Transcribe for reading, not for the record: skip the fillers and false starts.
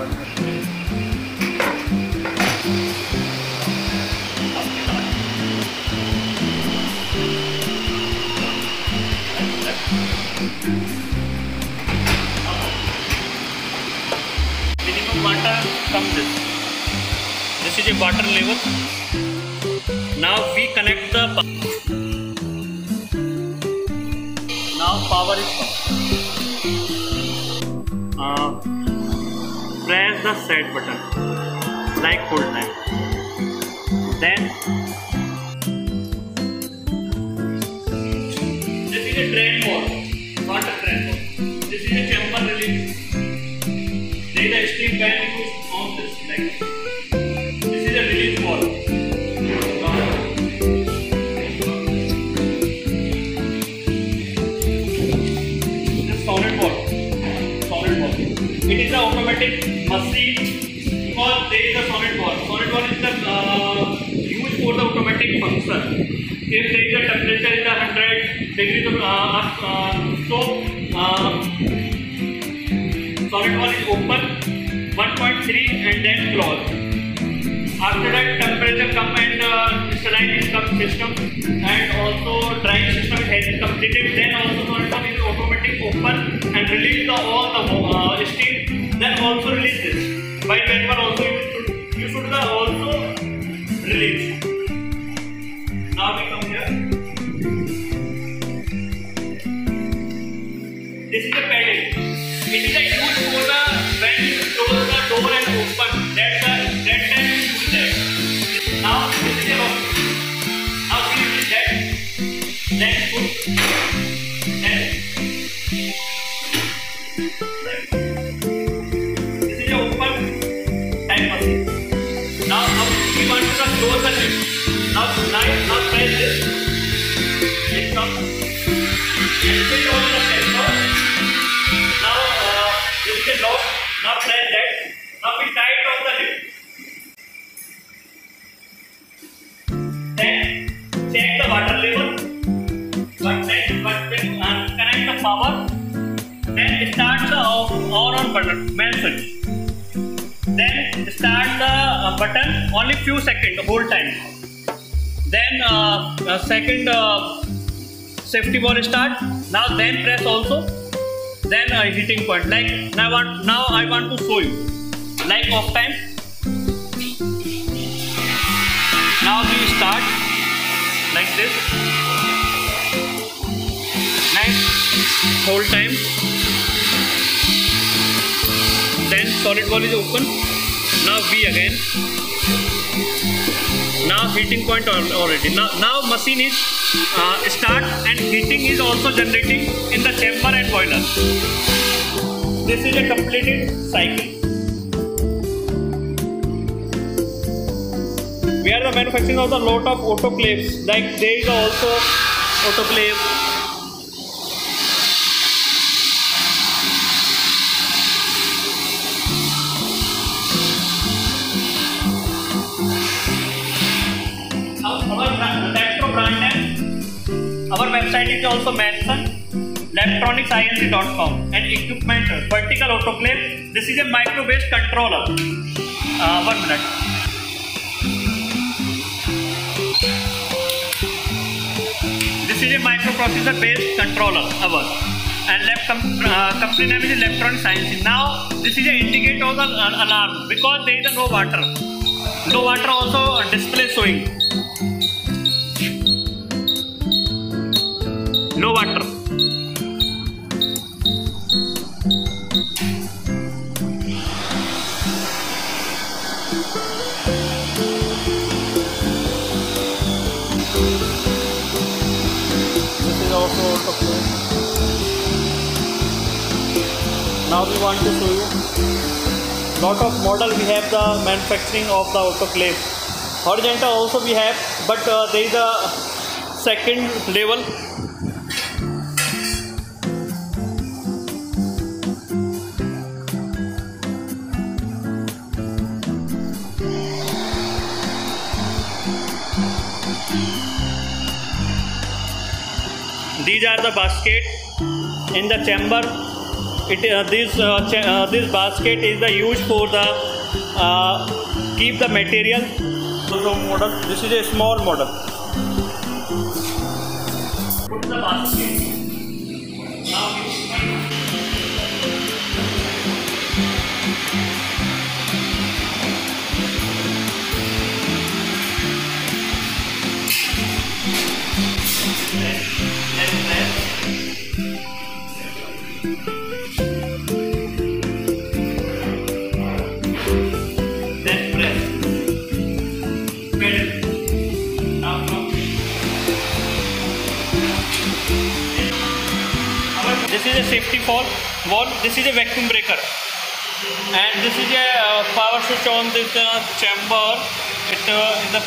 Minimum water comes this. This is a water level. Now we connect the power. Now power is on. Press the set button like full time. Then this is a drain mode, not a drain mode. This is a chamber release. There is a string band used on this like this. This is a release mode. It is an automatic machine because there is a solid ball. Solid ball is the used for the automatic function. If there is a temperature in the 100 degrees of solid ball is open 1.3 and then close. After that temperature come and crystalline income system and also drying system has been completed. Then also solid ball is automatic open and release the all the steam. Then also release this. By paper also you should also release. Now we come here. This is a paddle. It is a huge for the when you close the door and open. That time you do that. Now this is a rock. Now we do that. Then put that. Check the water level, and connect the power, then start the on button, mention. Then start the button, only few seconds, whole time. Then second safety bar start, now then press also, then hitting point, like now I want to show you, like off time. Now we start. Like this. Next, whole time. Then solid ball is open. Now V again. Now heating point already. Now machine is start and heating is also generating in the chamber and boiler. This is a completed cycle. We are the manufacturing of the lot of autoclaves, like there is also autoclave. Our Labtro brand name, our website is also mentioned, labtronixedinc.com, and equipment, vertical autoclave. This is a micro-based controller. 1 minute. This is a microprocessor based controller our and company name is Labtronics Inc. Now this is an indicator of the alarm because there is no water. No water also display showing. No water. Now we want to show you lot of model. We have the manufacturing of the autoclave. Horizontal also we have, but there is a second level. These are the basket in the chamber. this basket is the used for the keep the material. So model, this is a small model. Put the basket. Now this is a safety valve. This is a vacuum breaker, and this is a power switch on this chamber. It's in the